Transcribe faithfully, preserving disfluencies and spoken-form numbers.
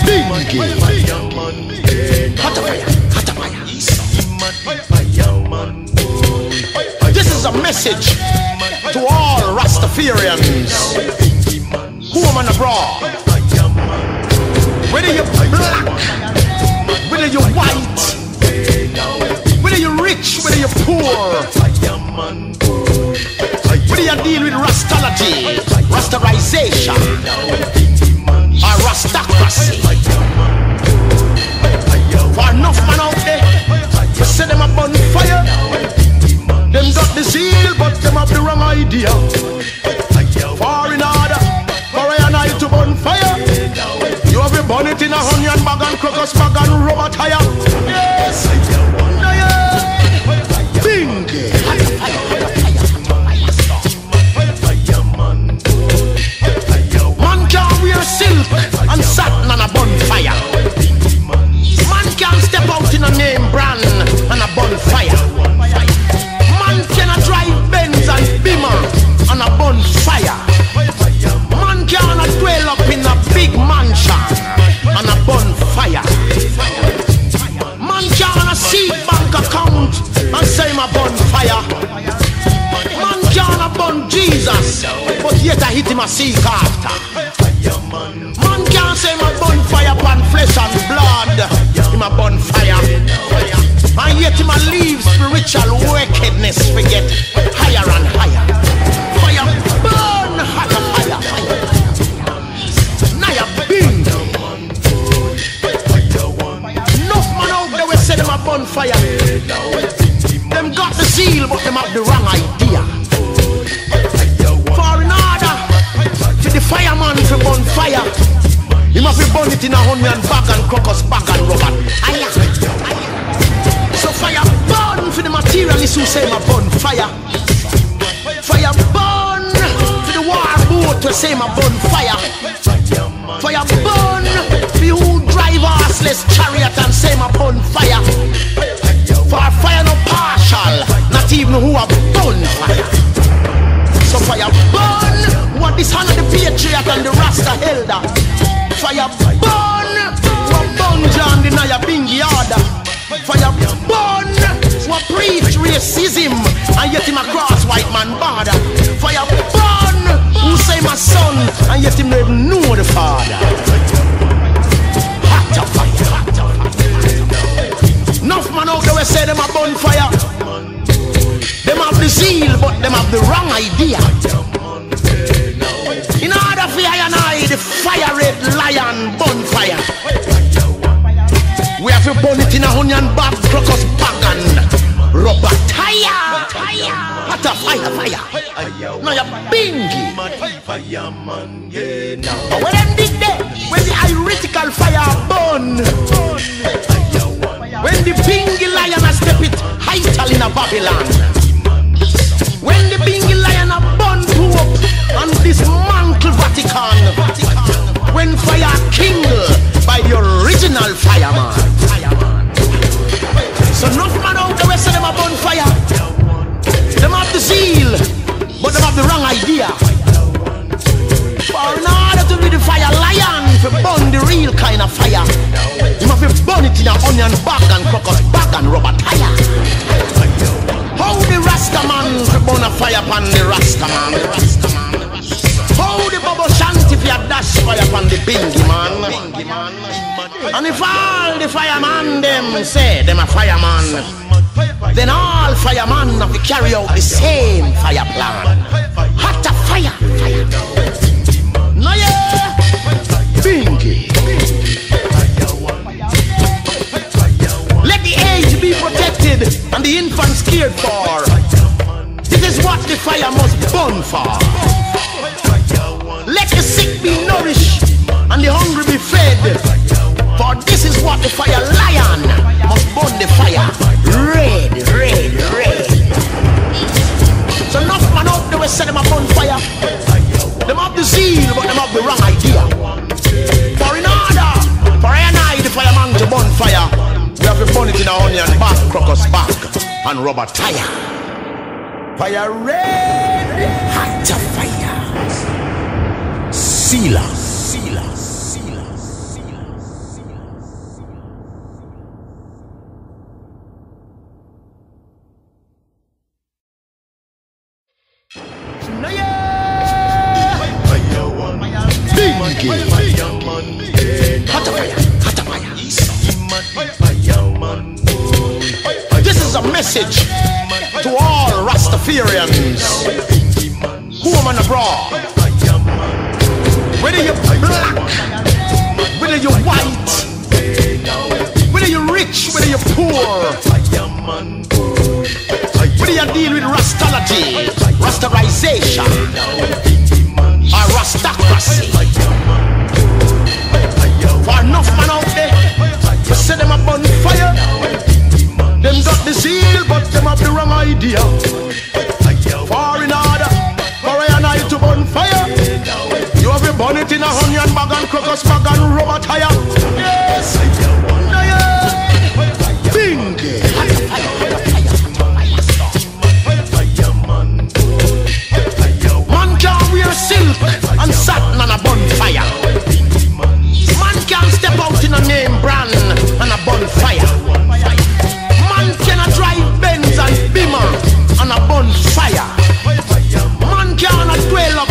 This is a message to all Rastafarians who are on abroad. Whether you're black, whether you're white, whether you're rich, whether you're poor, whether you deal with Rastology, Rastalization, or Rastocracy. For enough man out there, you say them up on fire. Them got the zeal, but them have the wrong idea. For in order, for I and I to burn fire, you have a bonnet in a onion bag and crocus bag and rubber tire. Yes, no, yeah. Think. Silk and satin and a bonfire. Man can't step out in a name brand and a bonfire. Man cannot drive Benz and Beamer and a bonfire. Man cannot dwell up in a big mansion and a bonfire. Man can't see bank account and say I'm a bonfire. Man can't burn Jesus, but yet I hit him a seek after. Man can't say my bonfire pan flesh and blood. Him a bonfire, and yet him a leave spiritual wickedness. We get higher and higher. Fire burn hotter, higher, higher. Naya bing. Enough man out there we say them a bonfire. Them got the zeal, but them have the wrong idea. Fireman if you burn fire, you must be burn it in a onion bag and crocus bag and rubber. Aya. So fire burn for the materialists who say my burn fire. Fire burn for the war boat to say my burn fire. Fire burn for you who drive horseless chariot and say my burn fire. For fire no partial, not even who have burn fire. So fire burn, what dishonor the patriot and the Rasta elder. Fire burn, what bunja and deny a bingy order. Fire burn, what preach racism and yet him a cross white man border. Fire burn, who say my son and yet him never know the father. Hotter fire. Enough man out there we say them a burn fire. Them have the zeal, but them have the wrong idea. In order for I and I, the fire red lion bonfire, we have to burn it in a onion bag, crocus bag and rubber tire. Hot a fire, fire. Now you're bingy. But when them did that, when the iritical fire burn, when the bingy lion has stepped it heightal in a Babylon, when the bingy lion a bun poop and dismantle Vatican, when fire kindle by the original fireman. So enough man out the rest of them a bun fire. Them have the zeal, but them have the wrong idea. For in order to be the fire lion, if you burn the real kind of fire, you must be burn it in an onion bag and crocus bag and rubber tire. How the Rastaman to burn a fire upon the Rastaman. How the Baba Shanti fi dash fire upon the bingy man. And if all the fireman them say them a fireman, then all fireman have to carry out the same fire plan. Hot a fire, fire. No yeah, bingy. Let the age be protected and the infants cared for. This is what the fire must burn for. Let the sick be nourished and the hungry be fed. For this is what the fire lion must burn the fire. Red, red, red. So enough man out there will set them upon fire. Them have the zeal, but them have the wrong idea. For in order, for I and I the fireman to burn fire, we have to burn it in an onion bag, crocus bag, and rubber tire. Fire red, hot fire. Sila. Sila. Sila. Sila. Sila. This is a message to all Rastafarians, home and abroad. Whether you're black, whether you're white, whether you're rich, whether you're poor, whether you deal with Rastology, Rastalization, or Rastocracy. For enough man out there, you set them up on fire. Them got the zeal, but them have the wrong idea. For in order, for I and I to burn fire. You have a bonnet in a onion bag and crocus bag and rubber tire. Yes! Bingy! Man can't wear silk and satin and a bonfire. Man can't step out in a name brand and a bonfire. Man cannot drive Benz and Beamer and a bonfire. Man cannot dwell